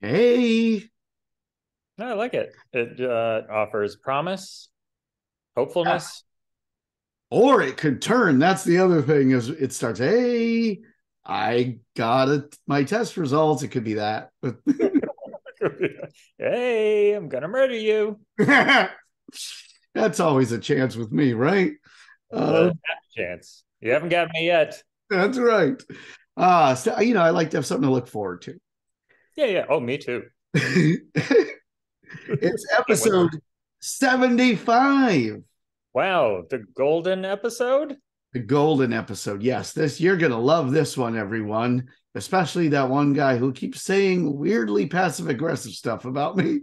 Hey. No, I like it. It offers promise, hopefulness. Yeah. Or it could turn. That's the other thing, is it starts, hey, I got my test results. It could be that. But hey, I'm going to murder you. That's always a chance with me, right? Chance. You haven't got me yet. That's right. So, you know, I like to have something to look forward to. Yeah, yeah. Oh, me too. It's episode 75. Wow, the golden episode? The golden episode, yes. This, you're going to love this one, everyone. Especially that one guy who keeps saying weirdly passive-aggressive stuff about me.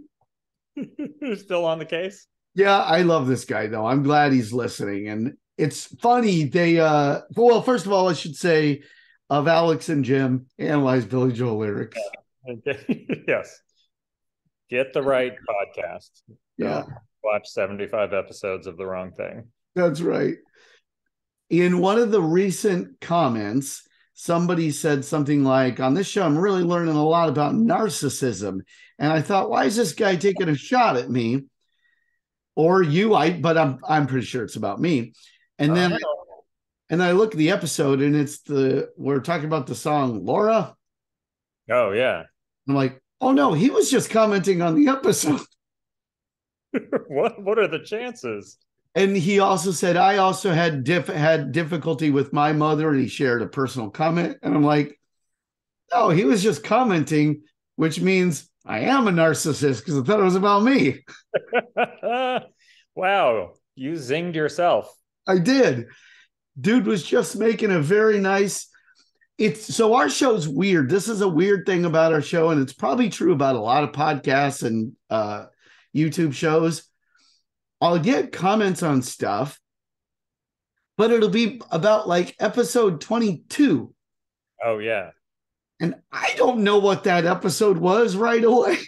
Still on the case? Yeah, I love this guy, though. I'm glad he's listening. And it's funny. They, well, first of all, I should say, of Alex and Jim, analyze Billy Joel lyrics. Okay. Yes. Get the right podcast. Yeah. Watch 75 episodes of the wrong thing. That's right. In one of the recent comments, somebody said something like, on this show, I'm really learning a lot about narcissism. And I thought, why is this guy taking a shot at me? Or you, but I'm pretty sure it's about me. And then I look at the episode, and it's we're talking about the song Laura. Oh, yeah. I'm like, oh, no, he was just commenting on the episode. What are the chances? And he also said, I also had difficulty with my mother, and he shared a personal comment. And I'm like, oh, he was just commenting, which means I am a narcissist because I thought it was about me. Wow. You zinged yourself. I did. Dude was just making a very nice... So our show's weird. This is a weird thing about our show, and it's probably true about a lot of podcasts and YouTube shows. I'll get comments on stuff, but it'll be about like episode 22. Oh, yeah. And I don't know what that episode was right away.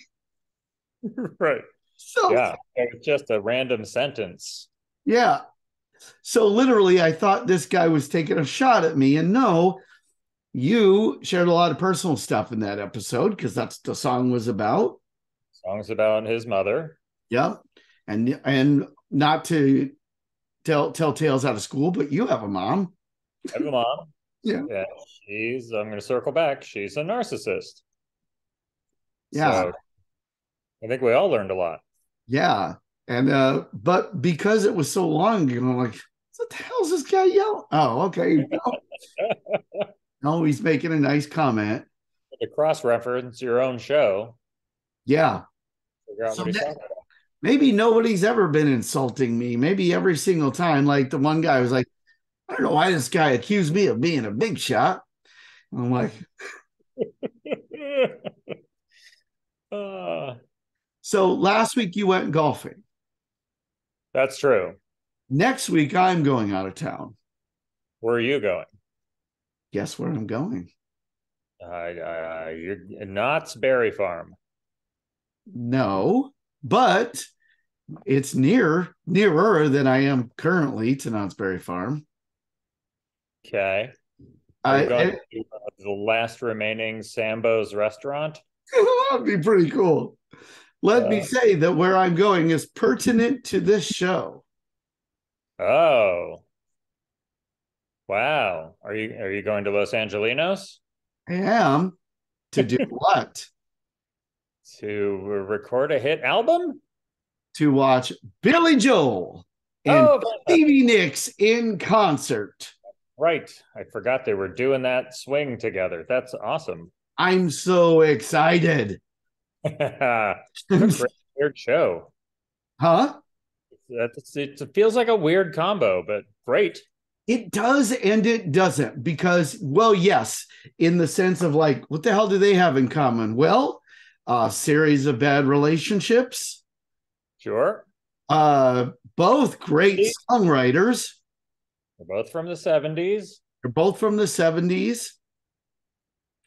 Right. So yeah, it's just a random sentence. Yeah. So literally, I thought this guy was taking a shot at me, and no... You shared a lot of personal stuff in that episode because that's the song was about. Song's about his mother. Yep. And not to tell tales out of school, but you have a mom. I have a mom. Yeah. Yeah. I'm going to circle back. She's a narcissist. Yeah. So I think we all learned a lot. Yeah. And but because it was so long, you know, like, what the hell is this guy yelling? Oh, okay. No. No, he's making a nice comment. To cross-reference your own show. Yeah. So maybe nobody's ever been insulting me. Maybe every single time. Like the one guy was like, I don't know why this guy accused me of being a big shot. And I'm like. So last week you went golfing. That's true. Next week I'm going out of town. Where are you going? Guess where I'm going? You're Knott's Berry Farm. No, but it's nearer than I am currently to Knott's Berry Farm. Okay. Going to the last remaining Sambo's restaurant. That'd be pretty cool. Let me say that where I'm going is pertinent to this show. Oh. Wow. Are you going to Los Angelinos? I am. To do what? To record a hit album? To watch Billy Joel and Stevie Nicks in concert. Right. I forgot they were doing that swing together. That's awesome. I'm so excited. Weird show. Huh? It feels like a weird combo, but great. It does and it doesn't because, well, yes, in the sense of like, what the hell do they have in common? Well, a series of bad relationships. Sure. Both great songwriters. They're both from the 70s. They're both from the 70s.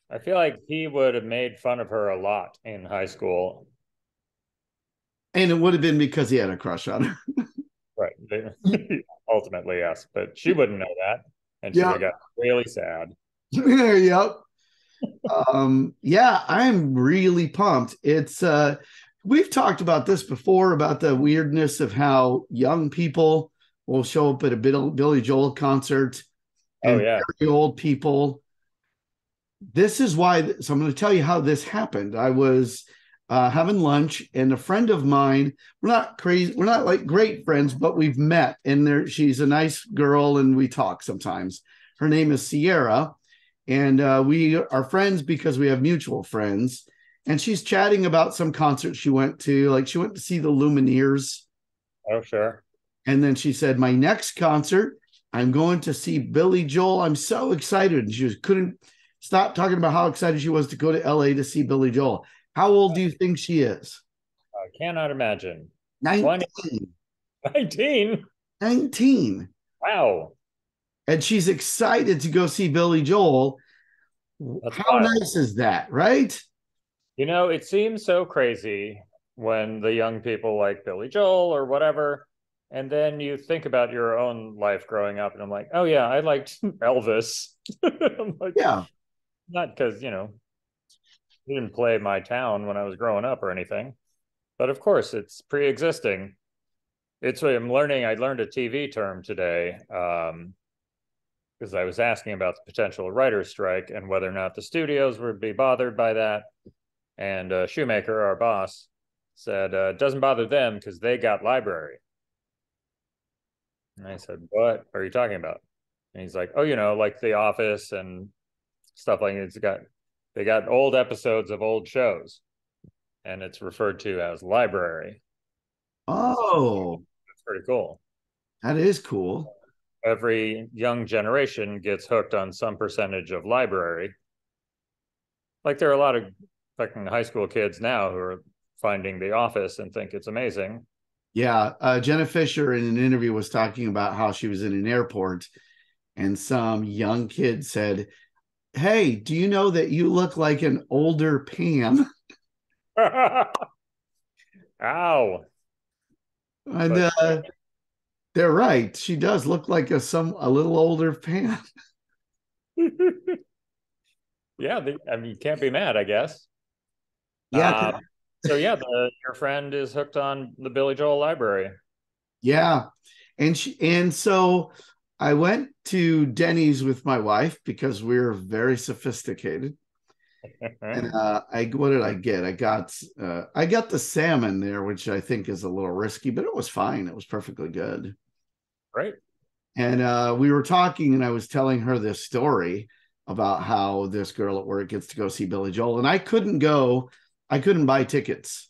I feel like he would have made fun of her a lot in high school. And it would have been because he had a crush on her. Right. Ultimately, yes, but she wouldn't know that, and she got really sad. Yep. Yeah, I'm really pumped. It's we've talked about this before, about the weirdness of how young people will show up at a Billy Joel concert. And very old people. This is why. So I'm going to tell you how this happened. I was having lunch, and a friend of mine. We're not crazy. We're not like great friends, but we've met, and she's a nice girl, and we talk sometimes. Her name is Sierra, and we are friends because we have mutual friends. And she's chatting about some concert she went to. Like, she went to see the Lumineers. Oh, sure. And then she said, "My next concert, I'm going to see Billy Joel. I'm so excited." And she couldn't stop talking about how excited she was to go to LA to see Billy Joel. How old do you think she is? I cannot imagine. 19. Wow. And she's excited to go see Billy Joel. That's how wild. Nice is that, right? You know, it seems so crazy when the young people like Billy Joel or whatever. And then you think about your own life growing up, and I'm like, oh yeah, I liked Elvis. I'm like, yeah. Not because, you know, he didn't play my town when I was growing up or anything. But of course, it's pre-existing. It's what I'm learning. I learned a TV term today because I was asking about the potential writer's strike and whether or not the studios would be bothered by that. And Shoemaker, our boss, said, it doesn't bother them because they got library. And I said, what are you talking about? And he's like, oh, you know, like The Office and stuff like that. They got old episodes of old shows, and it's referred to as library. Oh, that's pretty cool. That is cool. Every young generation gets hooked on some percentage of library. Like, there are a lot of fucking high school kids now who are finding The Office and think it's amazing. Yeah, Jenna Fisher in an interview was talking about how she was in an airport and some young kid said, "Hey, do you know that you look like an older Pam?" Ow. And they're right. She does look like a little older Pam. Yeah, I mean, you can't be mad, I guess. Yeah. So yeah, your friend is hooked on the Billy Joel library. Yeah. And so I went to Denny's with my wife because we're very sophisticated. And what did I get? I got the salmon there, which I think is a little risky, but it was fine. It was perfectly good. Right. And we were talking, and I was telling her this story about how this girl at work gets to go see Billy Joel, and I couldn't buy tickets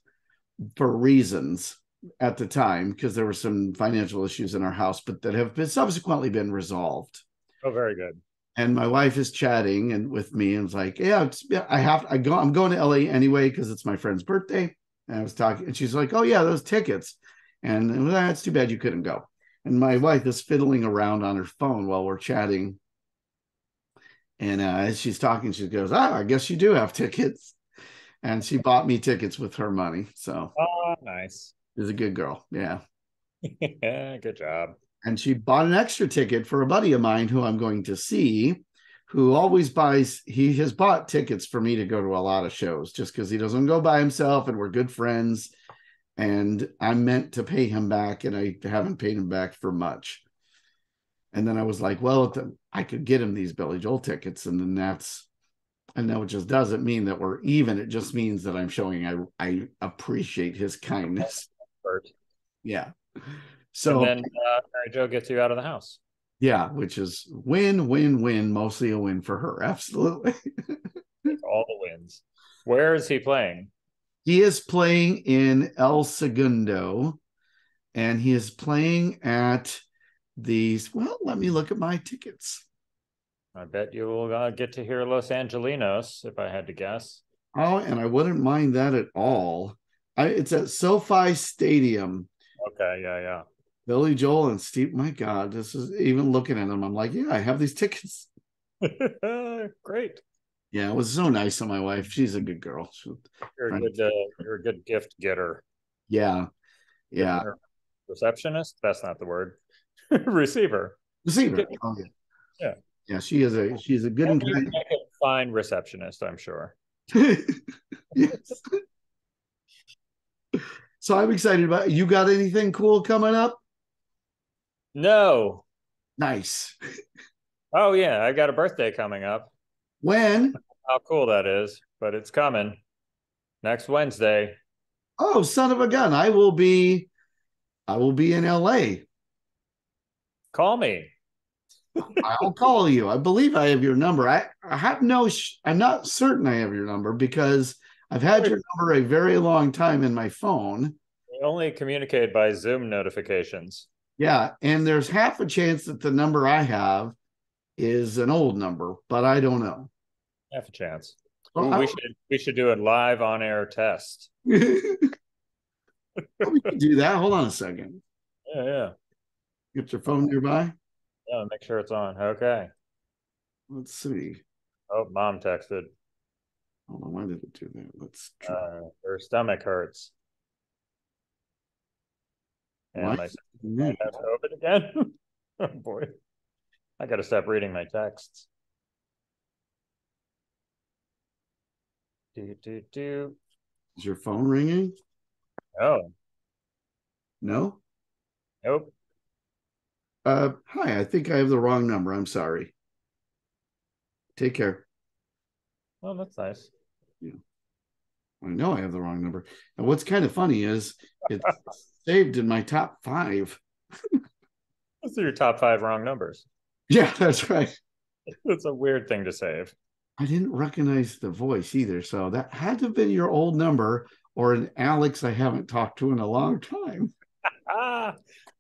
for reasons at the time because there were some financial issues in our house, but that have been subsequently been resolved. Oh, very good. And my wife is chatting and with me and was like, I'm going to LA anyway because it's my friend's birthday. And I was talking, and she's like, oh yeah, those tickets. And that's too bad you couldn't go. And my wife is fiddling around on her phone while we're chatting. And as she's talking, she goes, I guess you do have tickets. And she bought me tickets with her money. So, oh, nice. She's a good girl. Yeah. Yeah, good job. And she bought an extra ticket for a buddy of mine who I'm going to see, who always buys, he has bought tickets for me to go to a lot of shows just because he doesn't go by himself, and we're good friends. And I meant to pay him back, and I haven't paid him back for much. And then I was like, well, I could get him these Billy Joel tickets. And then I know it just doesn't mean that we're even. It just means that I'm showing I appreciate his kindness. Yeah. So and then Mary Jo gets you out of the house. Yeah, which is win, win, win. Mostly a win for her. Absolutely. All the wins. Where is he playing? He is playing in El Segundo, and he is playing at these. Well, let me look at my tickets. I bet you will get to hear Los Angelinos, if I had to guess. Oh, and I wouldn't mind that at all. It's at SoFi Stadium. Okay, yeah. Billy Joel and Steve, my God, this is, even looking at them, I'm like, yeah, I have these tickets. Great. Yeah, it was so nice of my wife. She's a good girl. You're a good gift getter. Yeah, yeah. Receptionist? That's not the word. Receiver. Oh, yeah. Yeah. Yeah, she's a good. And you make it fine receptionist, I'm sure. Yes. So I'm excited about it. You got anything cool coming up? No. Nice. Oh, yeah. I got a birthday coming up. When? How cool that is, but it's coming next Wednesday. Oh, son of a gun. I will be in LA. Call me. I'll call you. I believe I have your number. I'm not certain I have your number because I've had your number a very long time in my phone. We only communicate by Zoom notifications. Yeah, and there's half a chance that the number I have is an old number, but I don't know. Half a chance. Well, we should do a live on-air test. We can do that. Hold on a second. Yeah. Get your phone nearby. Yeah, make sure it's on. Okay. Let's see. Oh, mom texted. Hold on, why did it do that? Let's try. Her stomach hurts. And I have COVID again. Oh boy. I gotta stop reading my texts. Do. Is your phone ringing? Oh. No? Nope. Hi, I think I have the wrong number. I'm sorry. Take care. Well, that's nice. Yeah. I know I have the wrong number. And what's kind of funny is it's saved in my top 5. Those are your top 5 wrong numbers. Yeah, that's right. That's a weird thing to save. I didn't recognize the voice either. So that had to have been your old number or an Alex I haven't talked to in a long time.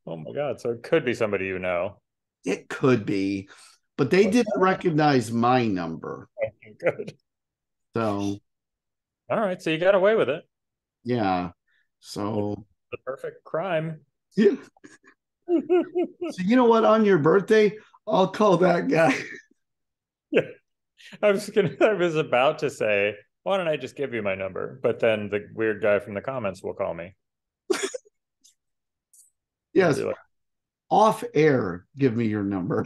Oh my God. So it could be somebody you know. It could be, but they didn't recognize my number. Okay, good. So. All right. So you got away with it. Yeah. So. The perfect crime. Yeah. So you know what? On your birthday, I'll call that guy. Yeah. I was about to say, why don't I just give you my number? But then the weird guy from the comments will call me. Yes. Like, off air, give me your number.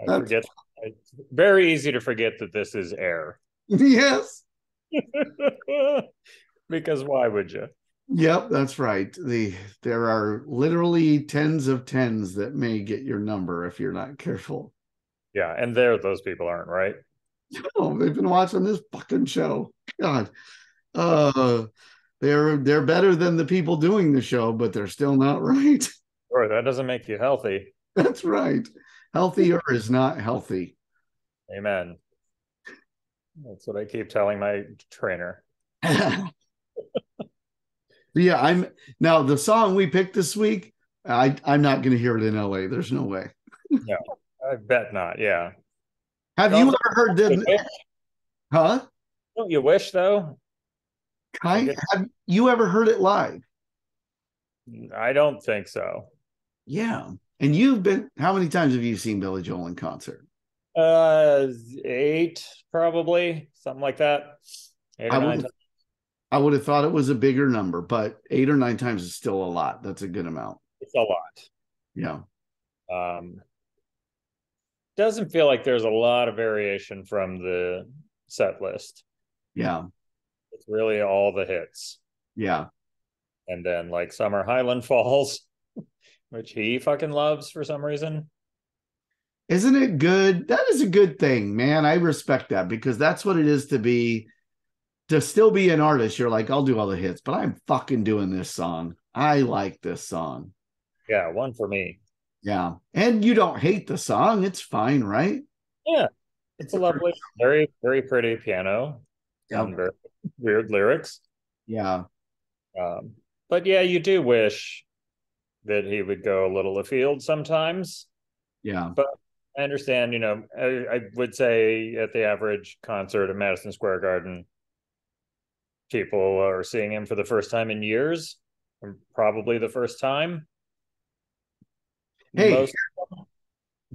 I forget. It's very easy to forget that this is air. Yes. Because why would you? Yep, that's right. There are literally tens of tens that may get your number if you're not careful. Yeah, and those people aren't, right? No, they've been watching this fucking show. God. They're better than the people doing the show, but they're still not right. Sure, that doesn't make you healthy. That's right. Healthier is not healthy. Amen. That's what I keep telling my trainer. Yeah, now the song we picked this week, I'm not going to hear it in LA. There's no way. No, I bet not. Yeah. Have you ever heard them? Huh? Don't you wish though? Have you ever heard it live? I don't think so. Yeah. And how many times have you seen Billy Joel in concert? 8 probably, something like that. 8 or 9 times. I would have thought it was a bigger number, but 8 or 9 times is still a lot. That's a good amount. It's a lot. Yeah. Doesn't feel like there's a lot of variation from the set list. Yeah. It's really all the hits. Yeah. And then like Summer Highland Falls, which he fucking loves for some reason. Isn't it good? That is a good thing, man. I respect that because that's what it is to be. To still be an artist, you're like, I'll do all the hits, but I'm fucking doing this song. I like this song. Yeah, one for me. Yeah. And you don't hate the song. It's fine, right? Yeah. It's a lovely, very, very pretty piano. Yeah. And very weird lyrics. Yeah. But yeah, you do wish that he would go a little afield sometimes. Yeah. But I understand, I would say at the average concert at Madison Square Garden, people are seeing him for the first time in years, probably the first time. Hey,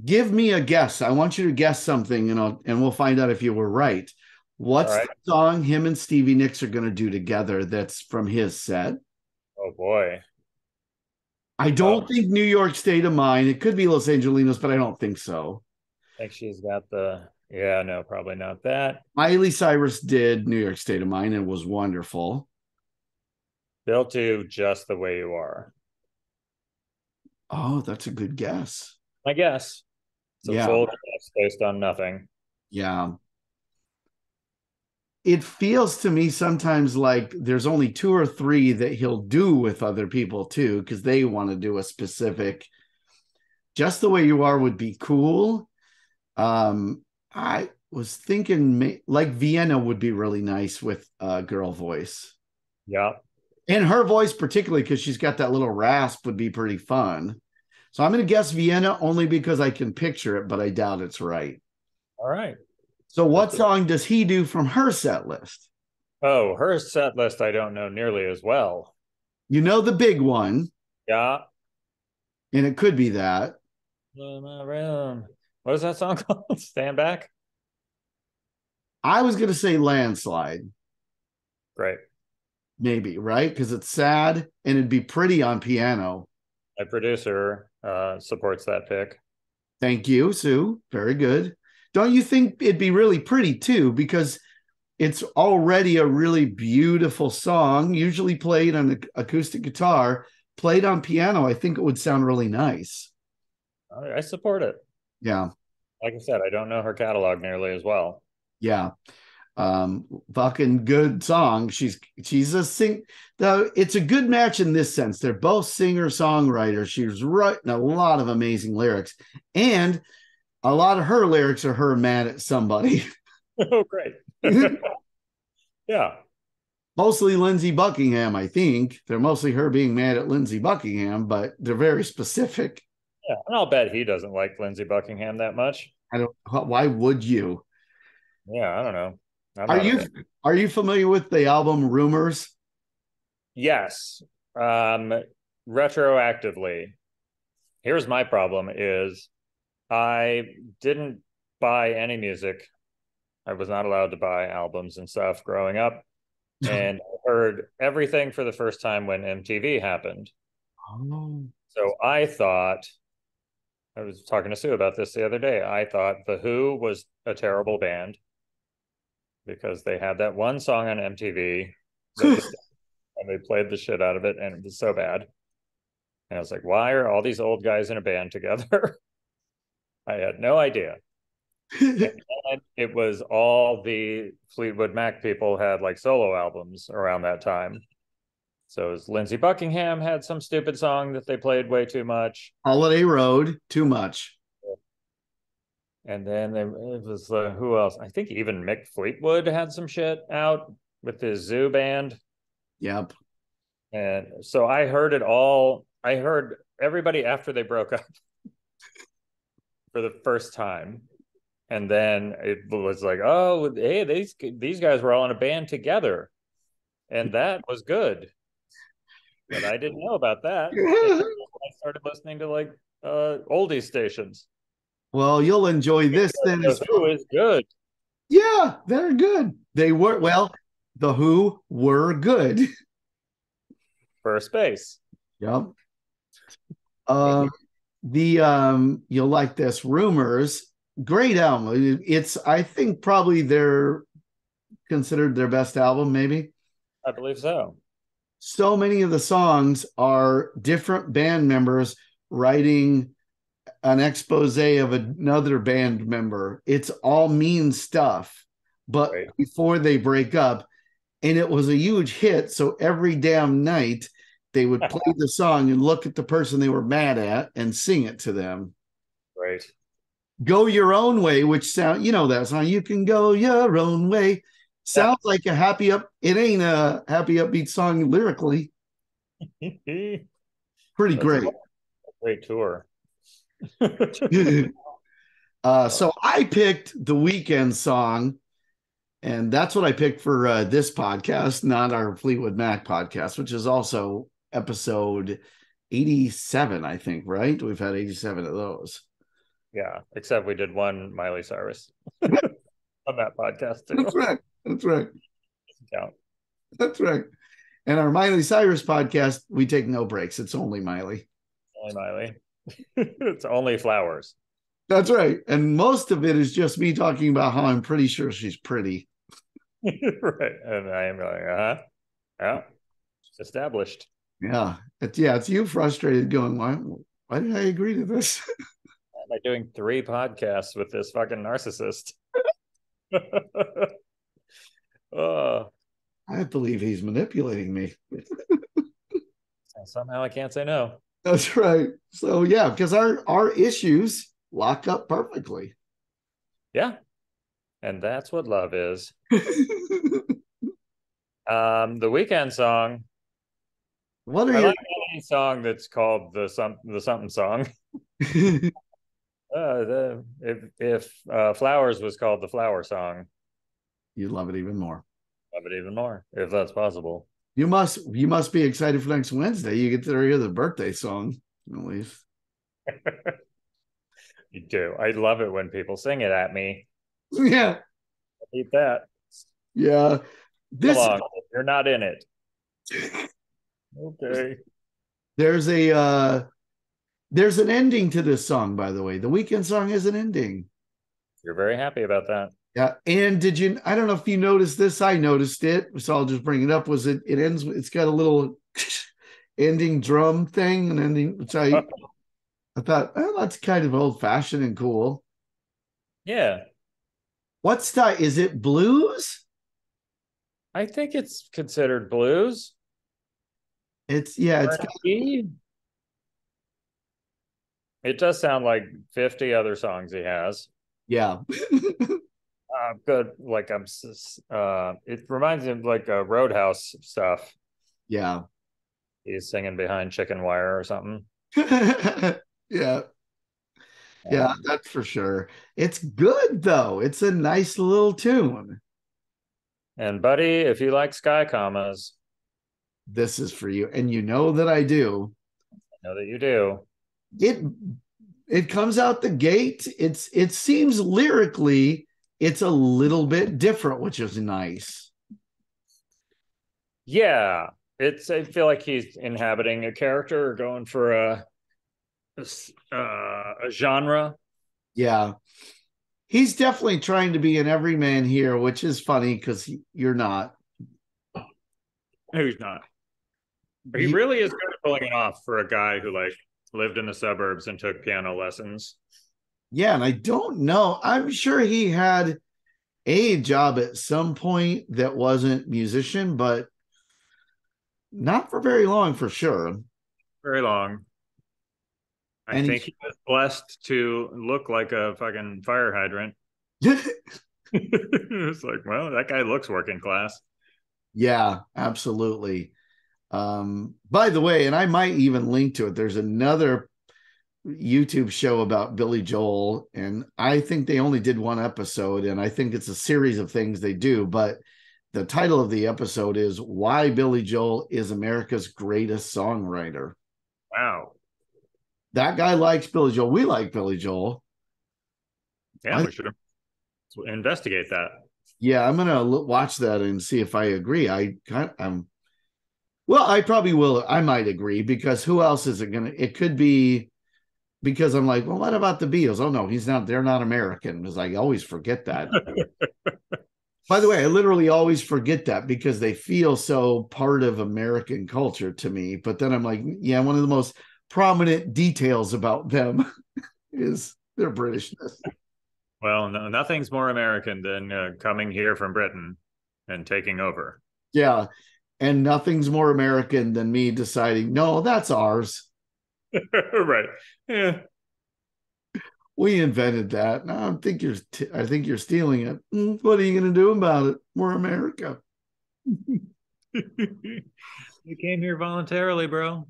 give me a guess. I want you to guess something, and we'll find out if you were right. What's the song him and Stevie Nicks are going to do together that's from his set? Oh, boy. I don't think New York State of Mine. It could be Los Angelinos, but I don't think so. I think she's got the Yeah, no, probably not that. Miley Cyrus did New York State of Mind and was wonderful. They'll do Just the Way You Are. Oh, that's a good guess. I guess. It's a full guess based on nothing. Yeah. It feels to me sometimes like there's only two or three that he'll do with other people too, because they want to do a specific. Just the Way You Are would be cool. I was thinking like Vienna would be really nice with a girl voice. Yeah. And her voice particularly, because she's got that little rasp, would be pretty fun. So I'm going to guess Vienna only because I can picture it, but I doubt it's right. All right. So what song does he do from her set list? Oh, her set list I don't know nearly as well. You know the big one. Yeah. And it could be that. What is that song called? Stand Back? I was going to say Landslide. Great. Maybe, right? Because it's sad and it'd be pretty on piano. My producer supports that pick. Thank you, Sue. Very good. Don't you think it'd be really pretty too? Because it's already a really beautiful song, usually played on acoustic guitar, played on piano. I think it would sound really nice. I support it. Yeah. Like I said, I don't know her catalog nearly as well. Yeah. Fucking good song. She's a sing, though. It's a good match in this sense. They're both singer-songwriters. She's writing a lot of amazing lyrics, and a lot of her lyrics are her mad at somebody. Oh, great. Yeah. Mostly Lindsey Buckingham, I think. They're mostly her being mad at Lindsey Buckingham, but they're very specific. Yeah, and I'll bet he doesn't like Lindsey Buckingham that much. Why would you? Yeah, I don't know. Are you familiar with the album Rumors? Yes. Retroactively. Here's my problem is I didn't buy any music. I was not allowed to buy albums and stuff growing up. And I heard everything for the first time when MTV happened. Oh. So I thought, I was talking to Sue about this the other day. I thought The Who was a terrible band because they had that one song on MTV and they played the shit out of it and it was so bad. And I was like, why are all these old guys in a band together? I had no idea. And it was all the Fleetwood Mac people had like solo albums around that time. So Lindsey Buckingham had some stupid song that they played way too much. Holiday Road, too much. And then it was who else? I think even Mick Fleetwood had some shit out with his Zoo band. Yep. And so I heard it all. I heard everybody after they broke up for the first time. And then it was like, oh, hey, these guys were all in a band together. And that was good. But I didn't know about that. I started listening to like oldies stations. Well, you'll enjoy this then. The Who is good. Yeah, they're good. They were, well, The Who were good. First base. Yep. You'll like this. Rumors. Great album. It's, I think, probably considered their best album, maybe. I believe so. So many of the songs are different band members writing an expose of another band member. It's all mean stuff, but right before they break up, and it was a huge hit. So every damn night they would play the song and look at the person they were mad at and sing it to them. Right. Go Your Own Way, which sound, you know, that song, you can go your own way. Sounds like a happy up. It ain't a happy upbeat song lyrically. Pretty great. Great tour. So I picked the Weeknd song, and that's what I picked for this podcast, not our Fleetwood Mac podcast, which is also episode 87, I think. Right? We've had 87 of those. Yeah, except we did one Miley Cyrus on that podcast too. That's right. That's right. Yeah. That's right. And our Miley Cyrus podcast, we take no breaks. It's only Miley. Only Miley. It's only flowers. That's right. And most of it is just me talking about how I'm pretty sure she's pretty. Right. And I am like, yeah, it's established. Yeah. It's you frustrated going, why did I agree to this? I'm like doing 3 podcasts with this fucking narcissist. I believe he's manipulating me. Somehow I can't say no. That's right. So yeah, because our issues lock up perfectly. Yeah. And that's what love is. The Weeknd song. What are you? Like any song that's called the something song. If Flowers was called the Flower Song, you'd love it even more. Love it even more, if that's possible. You must be excited for next Wednesday. You get to hear the birthday song, at least. You do. I love it when people sing it at me. Yeah. I hate that. Yeah. You're not in it. Okay. There's an ending to this song, by the way. The Weeknd song has an ending. You're very happy about that. Yeah. And I don't know if you noticed this. I noticed it. So I'll just bring it up. It ends. It's got a little ending drum thing and ending, which I thought, oh, that's kind of old fashioned and cool. Yeah. What style? Is it blues? I think it's considered blues. It does sound like 50 other songs he has. Yeah. Good. Like it reminds me of like a Roadhouse stuff. Yeah. He's singing behind chicken wire or something. Yeah. Yeah, that's for sure. It's good, though. It's a nice little tune. And, buddy, if you like Sky Commas, this is for you. And you know that I do. I know that you do. It comes out the gate. It seems lyrically, it's a little bit different, which is nice. Yeah. I feel like he's inhabiting a character or going for a genre. Yeah, he's definitely trying to be an everyman here, which is funny because you're not. No, he's not. But he really is good at pulling it off for a guy who like lived in the suburbs and took piano lessons. Yeah, and I don't know. I'm sure he had a job at some point that wasn't musician, but not for very long, for sure. Very long. I think he was blessed to look like a fucking fire hydrant. It's like, well, that guy looks working class. Yeah, absolutely. By the way, and I might even link to it, there's another YouTube show about Billy Joel, and I think they only did one episode, and I think it's a series of things they do, but the title of the episode is Why Billy Joel is America's Greatest Songwriter. Wow. That guy likes Billy Joel. We like Billy Joel. Yeah, we should investigate that. Yeah, I'm going to watch that and see if I agree. I probably will. I might agree because who else is it going to? It could be because I'm like, well, what about the Beatles? Oh, no, they're not American, because I always forget that. By the way, I literally always forget that because they feel so part of American culture to me. But then I'm like, yeah, one of the most prominent details about them is their Britishness. Well, no, nothing's more American than coming here from Britain and taking over. Yeah, and nothing's more American than me deciding, no, that's ours. Right. Yeah. We invented that. No, I think you're stealing it. What are you going to do about it? We're America. You came here voluntarily, bro.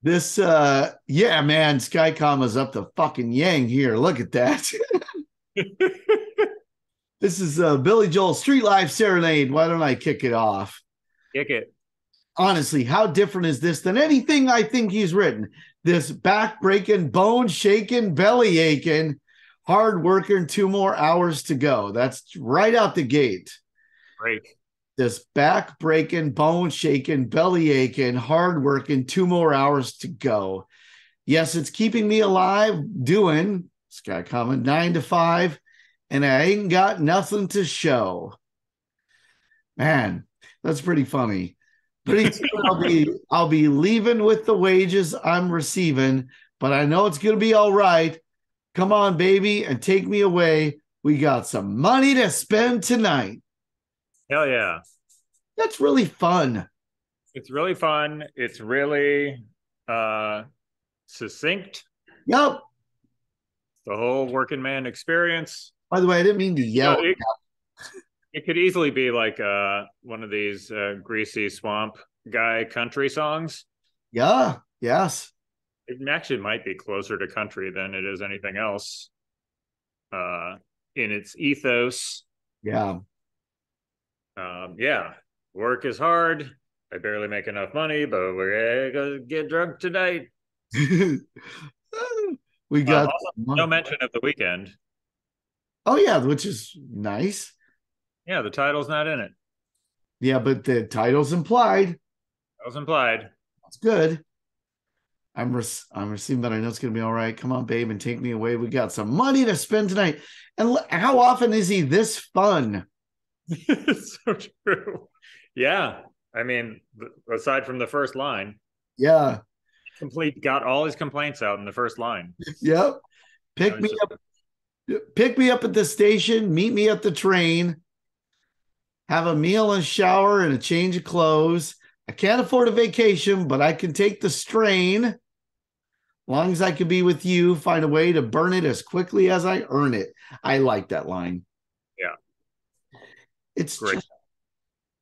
This, yeah, man, Sky Comma's up the fucking yang here. Look at that. This is Billy Joel, Street Life Serenade. Why don't I kick it off? Kick it. Honestly, how different is this than anything I think he's written? This back-breaking, bone-shaking, belly-aching, hard working, 2 more hours to go. That's right out the gate. Great. This back-breaking, bone-shaking, belly-aching, hard working, 2 more hours to go. Yes, it's keeping me alive doing, Sky Comet, 9 to 5, and I ain't got nothing to show. Man, that's pretty funny. Pretty soon I'll be leaving with the wages I'm receiving, but I know it's going to be all right. Come on, baby, and take me away. We got some money to spend tonight. Hell yeah. That's really fun. It's really fun. It's really succinct. Yep. The whole working man experience. By the way, I didn't mean to yell. No, it could easily be like one of these greasy swamp guy country songs. Yeah. Yes. It actually might be closer to country than it is anything else in its ethos. Yeah. Yeah. Work is hard. I barely make enough money, but we're going to get drunk tonight. We got also, no mention of the weekend. Oh, yeah, which is nice. Yeah, the title's not in it. Yeah, but the title's implied. That was implied. That's good. I'm receiving, but I know it's going to be all right. Come on, babe, and take me away. We got some money to spend tonight. And how often is he this fun? It's so true. Yeah. I mean, aside from the first line. Yeah. Complete got all his complaints out in the first line. Yep. Pick me up at the station, meet me at the train, have a meal and shower and a change of clothes. I can't afford a vacation, but I can take the strain. As long as I can be with you, find a way to burn it as quickly as I earn it. I like that line. Yeah. It's great.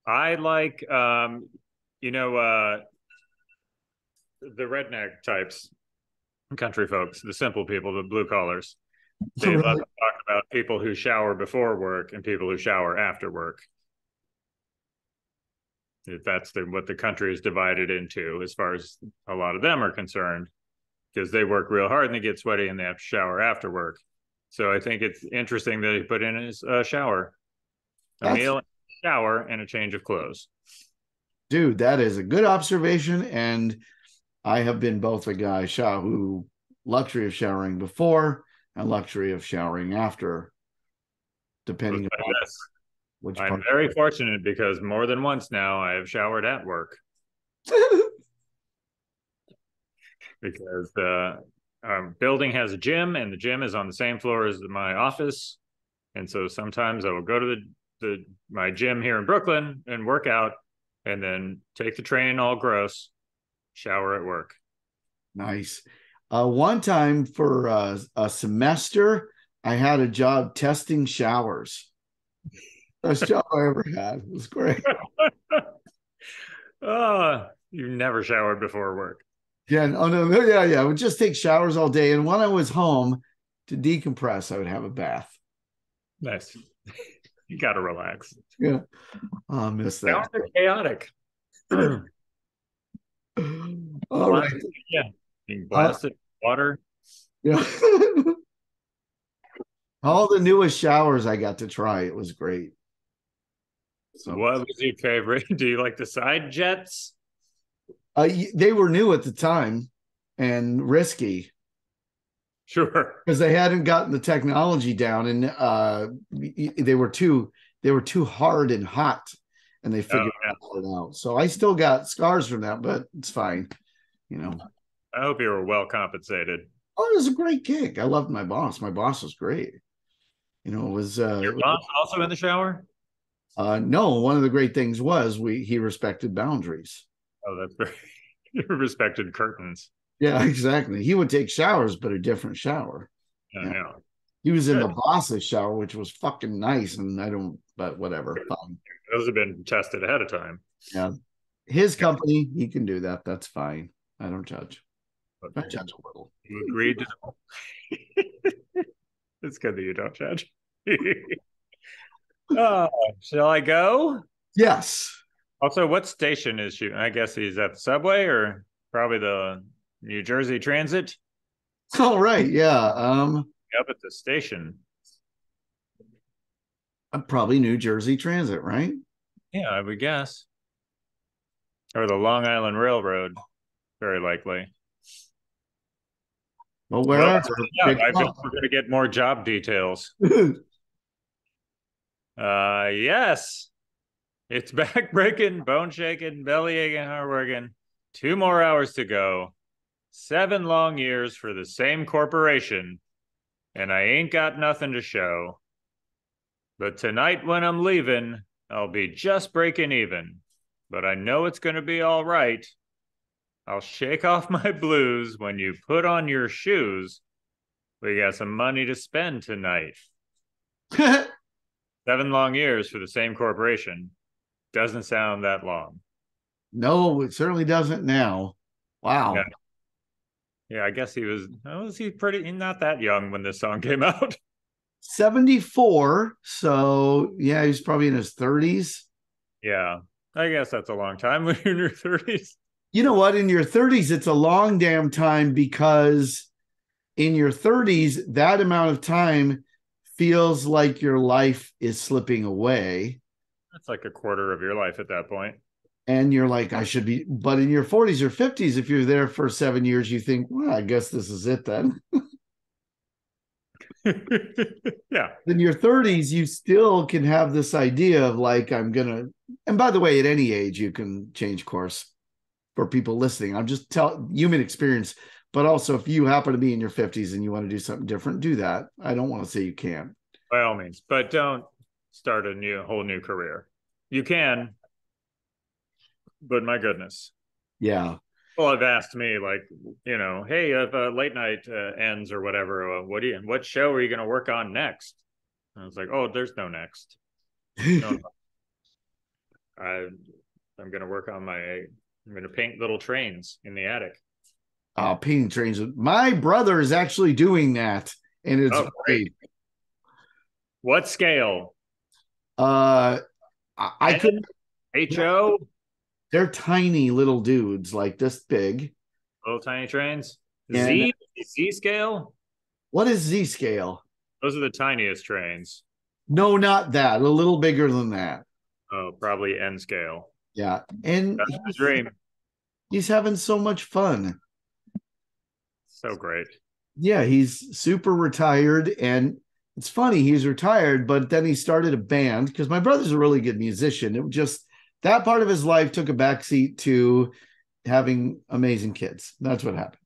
I like the redneck types, country folks, the simple people, the blue collars. They love to talk about people who shower before work and people who shower after work. That's what the country is divided into as far as a lot of them are concerned, because they work real hard and they get sweaty and they have to shower after work. So I think it's interesting that he put in his shower, a meal, a shower, and a change of clothes. Dude, that is a good observation, and I have been both a guy who luxury of showering before and luxury of showering after, depending on which I'm very fortunate because more than once now I have showered at work because our building has a gym and the gym is on the same floor as my office. And so sometimes I will go to my gym here in Brooklyn and work out and then take the train all gross. Shower at work. Nice. One time for a semester, I had a job testing showers. Best job I ever had. It was great. You never showered before work. Yeah. Oh, no. Yeah. I would just take showers all day. And when I was home to decompress, I would have a bath. Nice. You got to relax. Yeah. I miss that. Showers are chaotic. All right. Yeah. Being blasted water. Yeah. All the newest showers I got to try. It was great. So what was your favorite? Do you like the side jets? They were new at the time and risky. Sure. Because they hadn't gotten the technology down and they were too hard and hot. And they figured it out. So I still got scars from that, but it's fine. You know, I hope you were well compensated. Oh, it was a great gig. I loved my boss. My boss was great. You know, it was your boss also in the shower? No, one of the great things was he respected boundaries. Oh, that's very he respected curtains. Yeah, exactly. He would take showers, but a different shower. I know. He was in the boss's shower, which was fucking nice, and but whatever. Fine. Those have been tested ahead of time. Yeah. His company, he can do that. That's fine. I don't judge. I judge a little. You agreed to It's good that you don't judge. Shall I go? Yes. Also, what station is she? I guess he's at the subway or probably the New Jersey Transit. All right. Yeah. Up at the station. Probably New Jersey Transit, right? Yeah, I would guess. Or the Long Island Railroad, very likely. Well, wherever. Yeah, I think we're going to get more job details. Yes. It's back breaking, bone shaking, belly aching, hard working. 2 more hours to go. 7 long years for the same corporation. And I ain't got nothing to show. But tonight when I'm leaving, I'll be just breaking even. But I know it's going to be all right. I'll shake off my blues when you put on your shoes. We got some money to spend tonight. 7 long years for the same corporation. Doesn't sound that long. No, it certainly doesn't now. Wow. Yeah, I guess he was. Was he pretty not that young when this song came out? 74. So yeah, he's probably in his 30s. Yeah, I guess that's a long time when you're in your 30s. You know what? In your 30s, it's a long damn time, because in your 30s, that amount of time feels like your life is slipping away. That's like a quarter of your life at that point. And you're like, I should be. But in your 40s or 50s, if you're there for 7 years, you think, well, I guess this is it then. Yeah. In your 30s, you still can have this idea of like, I'm going to. And by the way, at any age, you can change course. For people listening, I'm just telling human experience, but also if you happen to be in your 50s and you want to do something different, do that. I don't want to say you can't. By all means, but don't start a whole new career. You can, but my goodness. Yeah. Well, I've asked me like, you know, hey, if late night ends or whatever, what show are you going to work on next? And I was like, oh, there's no next. No. I'm going to work on I'm going to paint little trains in the attic. Oh, painting trains. My brother is actually doing that, and it's great. What scale? I couldn't. H.O.? They're tiny little dudes, like this big. Little tiny trains? And Z scale? What is Z scale? Those are the tiniest trains. No, not that. A little bigger than that. Oh, probably N scale. Yeah, and that's the dream. He's having so much fun. So great. Yeah, he's super retired, and it's funny, he's retired, but then he started a band, because my brother's a really good musician. It just, that part of his life took a backseat to having amazing kids. That's what happened.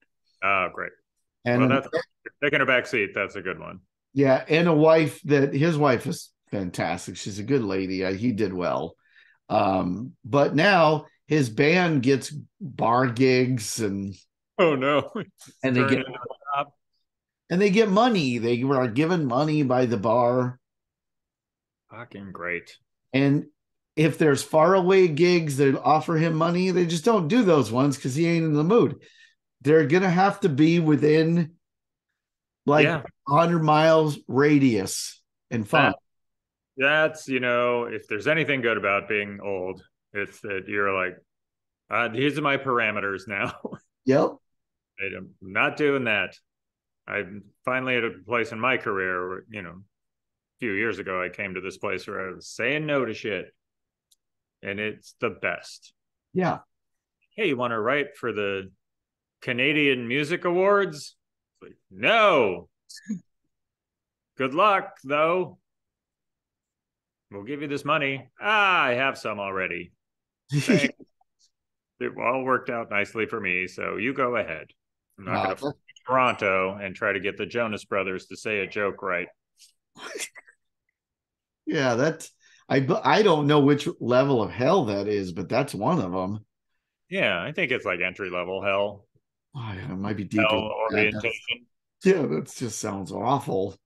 Oh, great. And well, taking a backseat, that's a good one. Yeah, and a wife that, his wife is fantastic. She's a good lady. He did well. But now his band gets bar gigs and they get money. They are given money by the bar. Fucking great. And if there's faraway gigs, they offer him money. They just don't do those ones because he ain't in the mood. They're gonna have to be within like 100 miles radius and fun. That's, you know, if there's anything good about being old, it's that you're like, these are my parameters now. Yep. I'm not doing that. I'm finally at a place in my career where, you know, a few years ago, I came to this place where I was saying no to shit. And it's the best. Yeah. Hey, you want to write for the Canadian Music Awards? It's like, no. Good luck, though. We'll give you this money. I have some already. It all worked out nicely for me, so you go ahead. I'm not going to Toronto and try to get the Jonas Brothers to say a joke right. Yeah, that's... I don't know which level of hell that is, but that's one of them. Yeah, I think it's like entry-level hell. Oh, yeah, it might be deeper. Hell orientation. Yeah, that just sounds awful.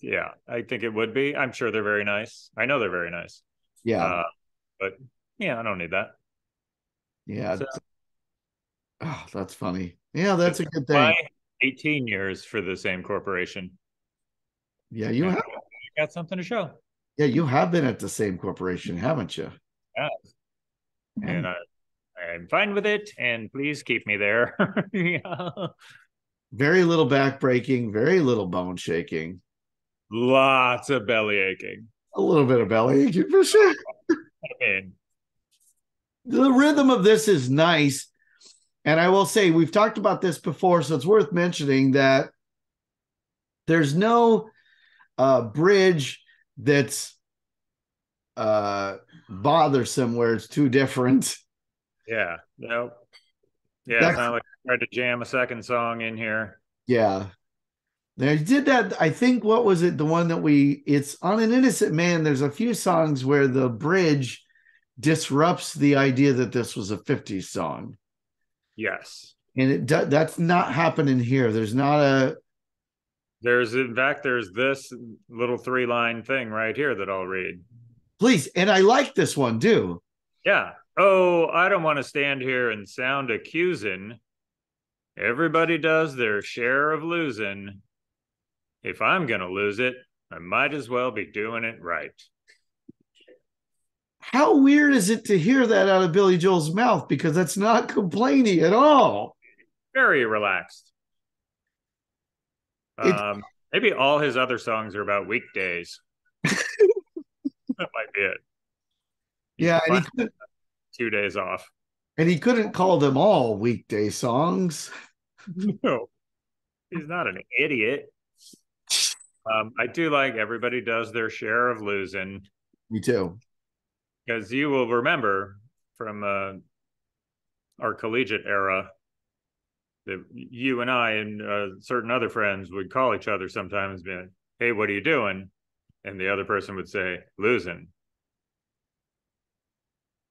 Yeah, I think it would be. I'm sure they're very nice. I know they're very nice. Yeah. But yeah, I don't need that. Yeah. So, oh, that's funny. Yeah, that's a good thing. 18 years for the same corporation. Yeah, you have. I got something to show. Yeah, you have been at the same corporation, haven't you? Yeah. And I'm fine with it, and please keep me there. Yeah. Very little back breaking, very little bone shaking. Lots of belly aching. A little bit of belly aching for sure. I mean, the rhythm of this is nice. And I will say, we've talked about this before, so it's worth mentioning that there's no bridge that's bothersome where it's too different. Yeah. Nope. Yeah. It's not like I tried to jam a second song in here. Yeah. They did that. I think, what was it? The one that it's on An Innocent Man. There's a few songs where the bridge disrupts the idea that this was a 50s song. Yes. And that's not happening here. In fact, there's this little 3-line thing right here that I'll read. Please. And I like this one too. Yeah. Oh, I don't want to stand here and sound accusing. Everybody does their share of losing. If I'm going to lose it, I might as well be doing it right. How weird is it to hear that out of Billy Joel's mouth? Because that's not complaining at all. Very relaxed. Maybe all his other songs are about weekdays. That might be it. Yeah. And he 2 days off. And he couldn't call them all weekday songs. No, he's not an idiot. I do like everybody does their share of losing. Me too. Because you will remember from our collegiate era that you and I and certain other friends would call each other sometimes, be like, hey, what are you doing? And the other person would say, losing.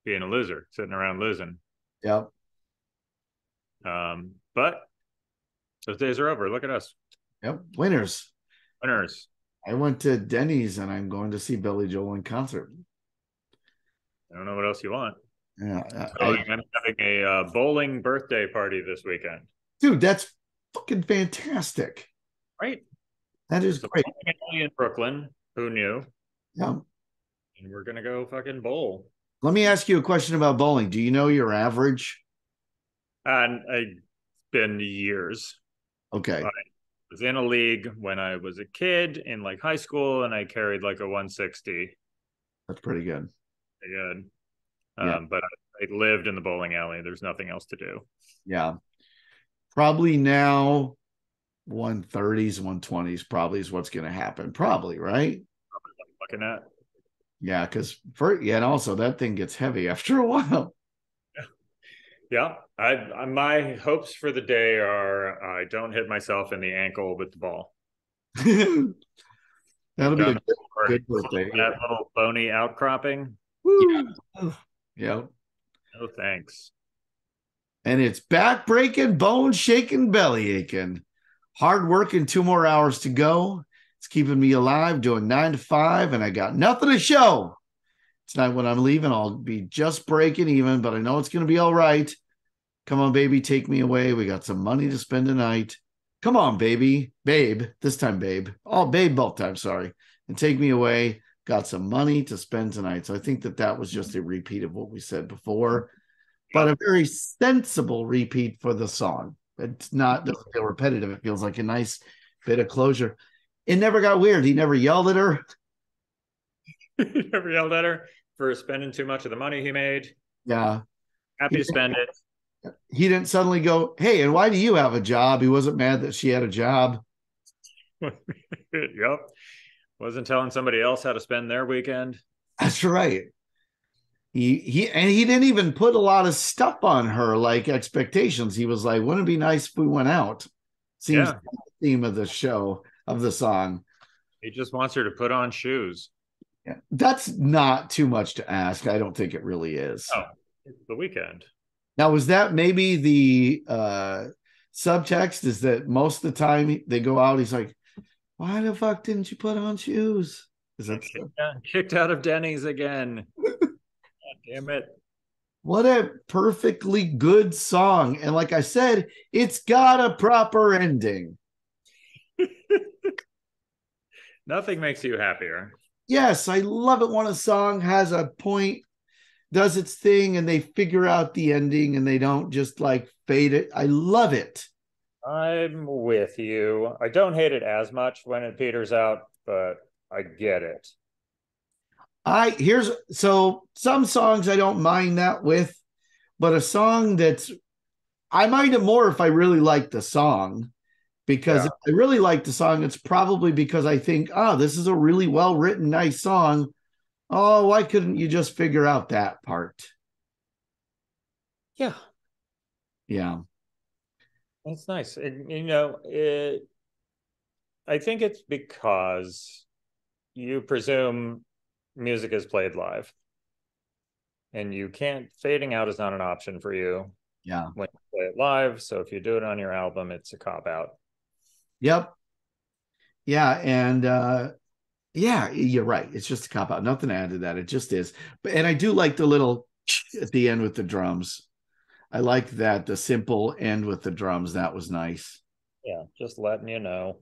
Being a loser, sitting around losing. Yep. But those days are over. Look at us. Yep. Winners. I went to Denny's and I'm going to see Billy Joel in concert. I don't know what else you want. Yeah. I'm having a bowling birthday party this weekend. Dude, that's fucking fantastic. Right? That is great. In Brooklyn. Who knew? Yeah. And we're going to go fucking bowl. Let me ask you a question about bowling. Do you know your average? It's been years. Okay. I was in a league when I was a kid in like high school, and I carried like a 160. That's pretty good. Pretty good. Yeah. But I lived in the bowling alley. There's nothing else to do. Yeah. Probably now 130s, 120s probably is what's going to happen. Probably, right? Probably what I'm looking at. Yeah, because and also that thing gets heavy after a while. Yeah, my hopes for the day are I don't hit myself in the ankle with the ball. That'll be a good birthday. That little bony outcropping. Woo. Yeah. Yep. No thanks. And it's back breaking, bone shaking, belly aching, hard working. 2 more hours to go. It's keeping me alive, doing 9 to 5, and I got nothing to show. Tonight when I'm leaving, I'll be just breaking even, but I know it's going to be all right. Come on, baby, take me away. We got some money to spend tonight. Come on, baby. Babe. This time, babe. Oh, babe, both times, sorry. And take me away. Got some money to spend tonight. So I think that was just a repeat of what we said before, but a very sensible repeat for the song. It doesn't feel repetitive. It feels like a nice bit of closure. It never got weird. He never yelled at her. He never yelled at her for spending too much of the money he made. Yeah. Happy to spend it. He didn't suddenly go, hey, and why do you have a job? He wasn't mad that she had a job. Yep. Wasn't telling somebody else how to spend their weekend. That's right. He didn't even put a lot of stuff on her, like expectations. He was like, wouldn't it be nice if we went out? Seems like the theme of the show. Of the song. He just wants her to put on shoes. Yeah, that's not too much to ask. I don't think it really is. Oh, it's the weekend. Now, was that maybe the subtext is that most of the time they go out, he's like, why the fuck didn't you put on shoes? Is that kicked out of Denny's again? God damn it. What a perfectly good song. And like I said, it's got a proper ending. Nothing makes you happier. Yes, I love it when a song has a point, does its thing, and they figure out the ending and they don't just like fade it. I love it. I'm with you. I don't hate it as much when it peters out, but I get it. So some songs I don't mind that with, but a song that's I mind it more if I really like the song, because if I really like the song, it's probably because I think, oh, this is a really well-written, nice song. Oh, why couldn't you just figure out that part? Yeah. Yeah. That's nice. And, you know, I think it's because you presume music is played live, and you can't, fading out is not an option for you. Yeah. When you play it live. So if you do it on your album, it's a cop out. Yep. Yeah. And yeah, you're right. It's just a cop out. Nothing to add to that. It just is. But, and I do like the little at the end with the drums. I like that, the simple end with the drums. That was nice. Yeah. Just letting you know.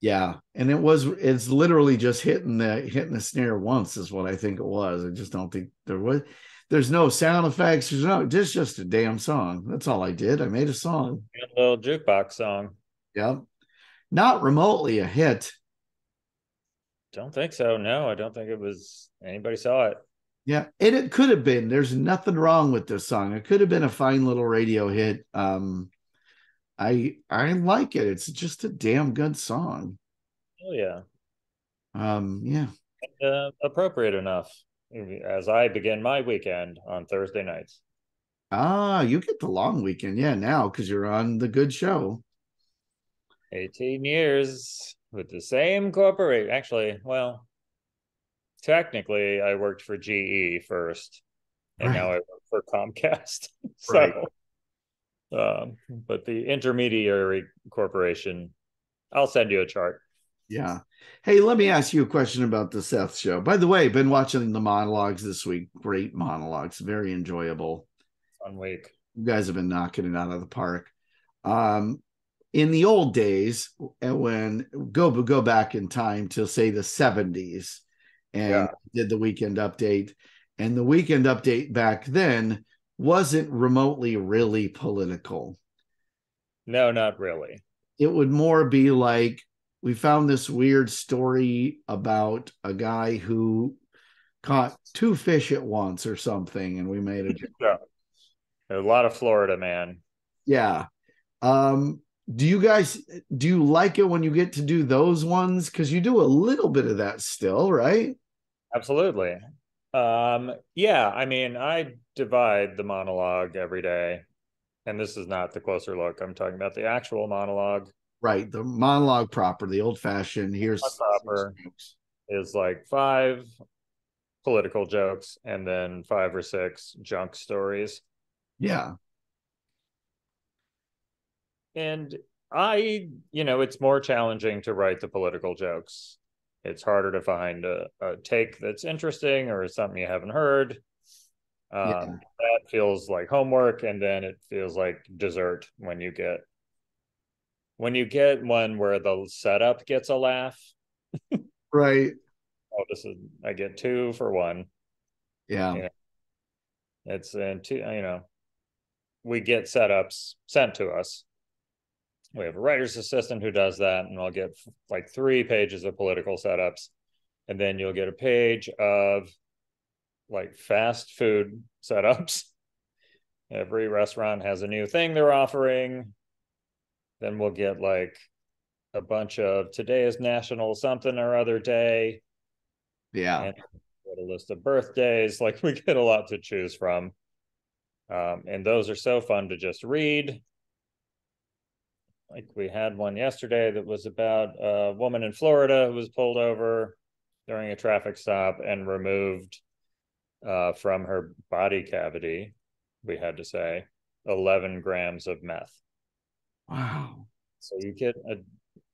Yeah. And it's literally just hitting the snare once is what I think it was. I just don't think there's no sound effects. There's no, just a damn song. That's all I did. I made a song. A little jukebox song. Yep. Not remotely a hit. Don't think so. No, I don't think it was, anybody saw it. Yeah. And it could have been, there's nothing wrong with this song. It could have been a fine little radio hit. I like it. It's just a damn good song. Oh yeah. Yeah. And, appropriate enough as I begin my weekend on Thursday nights. Ah, you get the long weekend, yeah, now because you're on the good show. 18 years with the same corporate. Actually, well, technically, I worked for GE first, and now I work for Comcast. Right. So. But the intermediary corporation, I'll send you a chart. Yeah. Hey, let me ask you a question about the Seth show. By the way, been watching the monologues this week. Great monologues. Very enjoyable. Fun week. You guys have been knocking it out of the park. In the old days, when go back in time to, say, the 70s, and did the Weekend Update. And the Weekend Update back then wasn't remotely really political. No, not really. It would more be like, we found this weird story about a guy who caught two fish at once or something, and we made a lot of Florida Man. Yeah. Do you like it when you get to do those ones? Because you do a little bit of that still, right? Absolutely. Yeah, I mean, I divide the monologue every day, and this is not the closer look. I'm talking about the actual monologue. Right, the monologue proper, the old-fashioned. Here's proper is like 5 political jokes and then 5 or 6 junk stories. Yeah, and I, you know, it's more challenging to write the political jokes. It's harder to find a take that's interesting or something you haven't heard. That feels like homework, and then it feels like dessert when you get one where the setup gets a laugh. Right. Oh, this is, I get 2 for 1. Yeah. You know, it's in 2, you know, we get setups sent to us. We have a writer's assistant who does that, and I'll get like 3 pages of political setups, and then you'll get a page of like fast food setups. Every restaurant has a new thing they're offering. Then we'll get like a bunch of, today is National something or other day. Yeah. And a list of birthdays. Like, we get a lot to choose from. And those are so fun to just read. Like, we had one yesterday that was about a woman in Florida who was pulled over during a traffic stop and removed from her body cavity, we had to say, 11 grams of meth. Wow. So you get a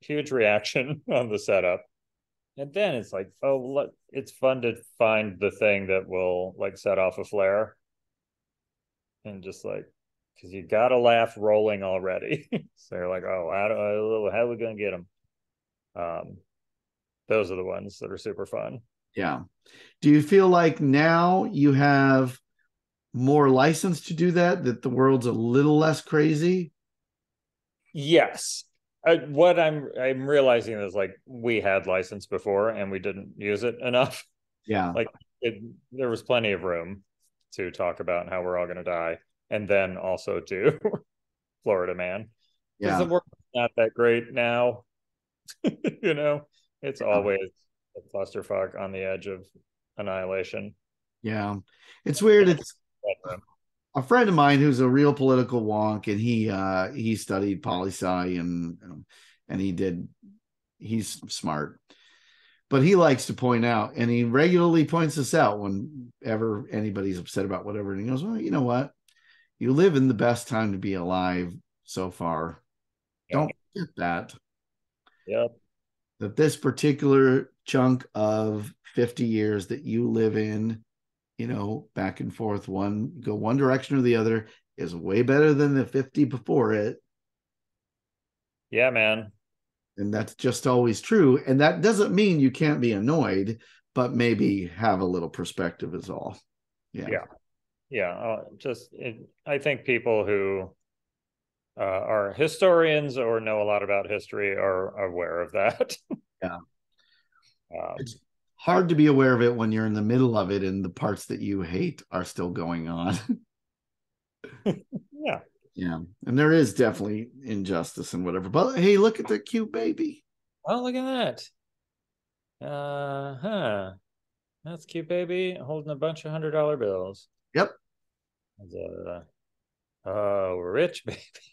huge reaction on the setup. And then it's like, oh, look, it's fun to find the thing that will like set off a flare. And just like, because you got a laugh rolling already. So you're like, oh, how are we going to get them? Those are the ones that are super fun. Yeah. Do you feel like now you have more license to do that, that the world's a little less crazy? Yes. What I'm realizing is, like, we had license before and we didn't use it enough. Yeah. Like, there was plenty of room to talk about how we're all going to die. And then also to Florida Man. Yeah. The work's not that great now. You know, it's always a clusterfuck on the edge of annihilation. Yeah. It's weird. It's a friend of mine who's a real political wonk, and he studied poli-sci, and he's smart. But he likes to point out, and he regularly points this out whenever anybody's upset about whatever, and he goes, well, you know what? You live in the best time to be alive so far. Yeah. Don't forget that. Yep. That this particular chunk of 50 years that you live in, you know, back and forth, one direction or the other, is way better than the 50 before it. Yeah, man. And that's just always true. And that doesn't mean you can't be annoyed, but maybe have a little perspective is all. Yeah. Yeah. Yeah. I think people who are historians or know a lot about history are aware of that. Yeah. It's hard to be aware of it when you're in the middle of it and the parts that you hate are still going on. Yeah. Yeah, and there is definitely injustice and whatever. But hey, look at that cute baby. Oh, look at that. That's cute baby holding a bunch of $100 bills. Yep. Oh, rich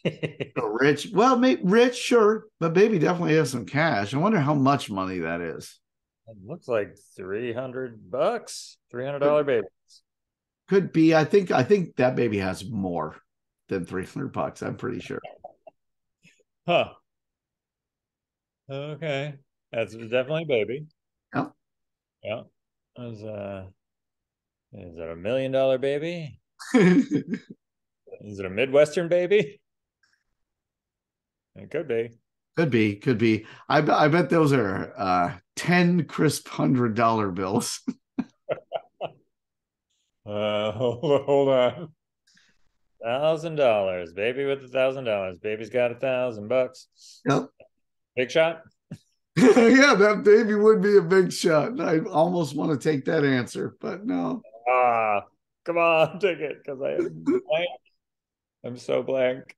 baby. Rich. Well, maybe rich, sure. But baby definitely has some cash. I wonder how much money that is. It looks like $300. $300 babies. Could be. I think that baby has more than $300, I'm pretty sure. Huh. Okay. That's definitely a baby. Yeah. Yeah. Is that a $1 million baby? Is it a Midwestern baby? It could be. Could be. I bet those are 10 crisp $100 bills. Hold on. $1,000, baby with $1,000. Baby's got $1,000. Yep. Big shot. Yeah, that baby would be a big shot. I almost want to take that answer, but no. Come on, take it, because I am blank. I'm so blank.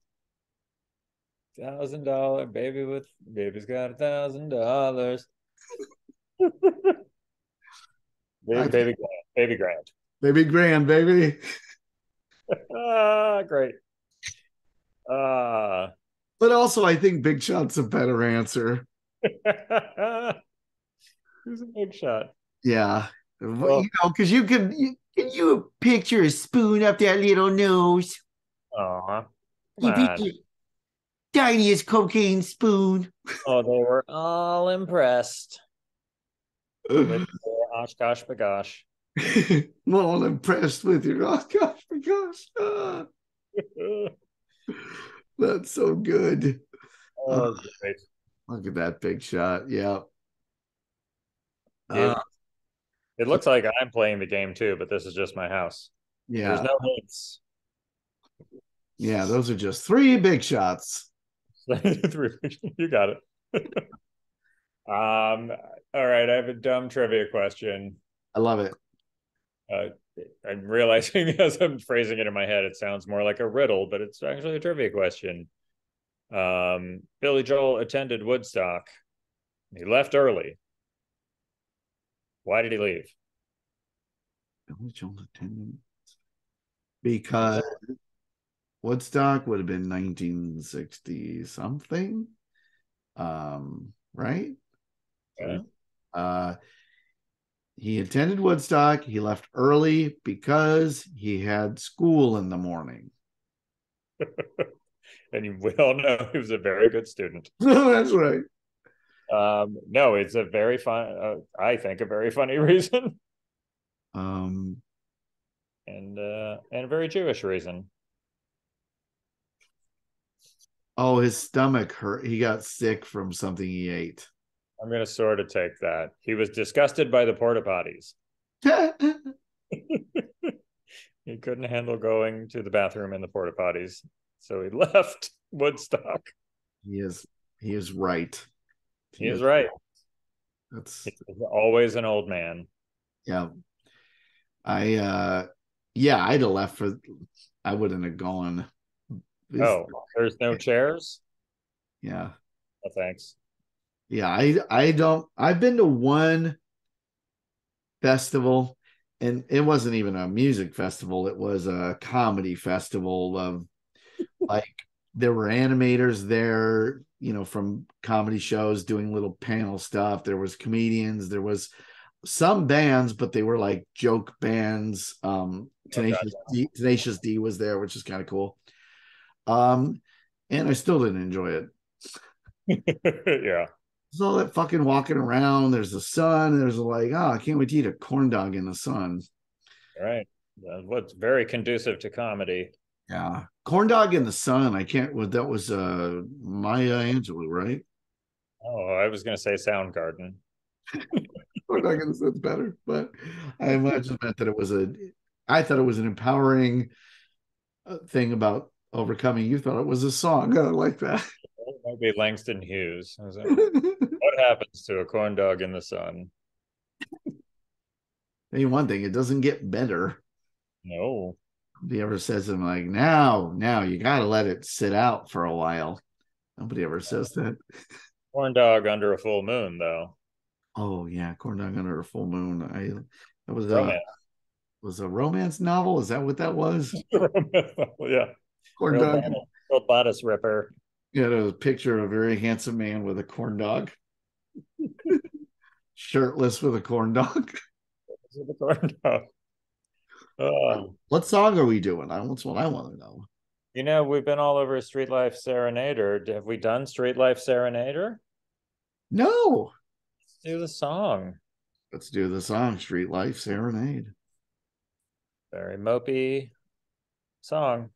$1,000 baby with baby's got $1,000. Baby grand, baby. Great. But also I think big shot's a better answer. Who's a big shot? Yeah. Well, you know, because you can you picture a spoon up that little nose. Oh, tiniest cocaine spoon. Oh, they were all impressed with Oshkosh Bagosh. I'm all impressed with your Oshkosh Bagosh. That's so good. Oh, look at that big shot. Yeah. It looks like I'm playing the game too, but this is just my house. Yeah. There's no hints. Yeah, those are just three big shots. You got it. All right, I have a dumb trivia question. I love it. I'm realizing as I'm phrasing it in my head, it sounds more like a riddle, but it's actually a trivia question. Billy Joel attended Woodstock. He left early. Why did he leave? Billy Joel attended because Woodstock would have been 1960 something, right? Okay. He attended Woodstock. He left early because he had school in the morning. And we all know he was a very good student. That's right. No, it's a very fun. I think a very funny reason. And a very Jewish reason. Oh, his stomach hurt. He got sick from something he ate. I'm going to sort of take that. He was disgusted by the porta potties. He couldn't handle going to the bathroom in the porta potties, so he left Woodstock. He is right. He is right. He's always an old man. Yeah. I'd have left I wouldn't have gone Oh, there's no chairs? Yeah. Oh, thanks. Yeah, I've been to one festival, and it wasn't even a music festival. It was a comedy festival of like there were animators there, you know, from comedy shows doing little panel stuff. There was comedians, there was some bands, but they were like joke bands. Tenacious D was there, which is kind of cool. And I still didn't enjoy it. Yeah. There's all that fucking walking around. There's the sun. There's like, oh, I can't wait to eat a corn dog in the sun. All right. What's very conducive to comedy. Yeah. Corn dog in the sun. I can't. Well, that was Maya Angelou, right? Oh, I was going to say Soundgarden. Corn dog in the sun's better, but I imagine that it was I thought it was an empowering thing about overcoming. You thought it was a song. I like that. Maybe Langston Hughes. What happens to a corn dog in the sun? I mean, one thing, it doesn't get better. No. Nobody ever says something like, now you got to let it sit out for a while. Nobody ever says that. Corn dog under a full moon, though. Oh, yeah. Corn dog under a full moon. That was a romance novel. Is that what that was? Yeah. Corn dog. Real bodice ripper. You know, a picture of a very handsome man with a corn dog, shirtless with a corn dog. What song are we doing? That's what I want to know. You know, we've been all over Street Life Serenader. Have we done Street Life Serenader? No. Let's do the song. Street Life Serenade. Very mopey song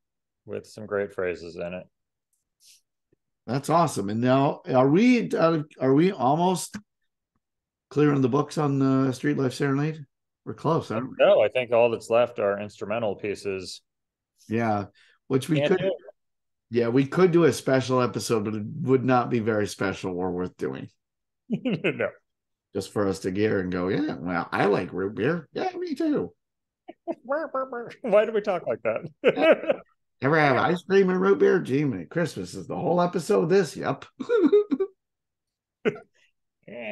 with some great phrases in it. That's awesome. And now, are we almost clearing the books on the Street Life Serenade? We're close. No, I think all that's left are instrumental pieces. Yeah, which we could do. Yeah, we could do a special episode, but it would not be very special or worth doing. No, just for us to gear and go. Yeah, well, I like root beer. Yeah, me too. Why do we talk like that? Ever have ice cream and root beer? Gee, man, Christmas is the whole episode this. Yep. I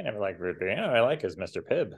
never liked root beer. You know, I like is Mr. Pibb.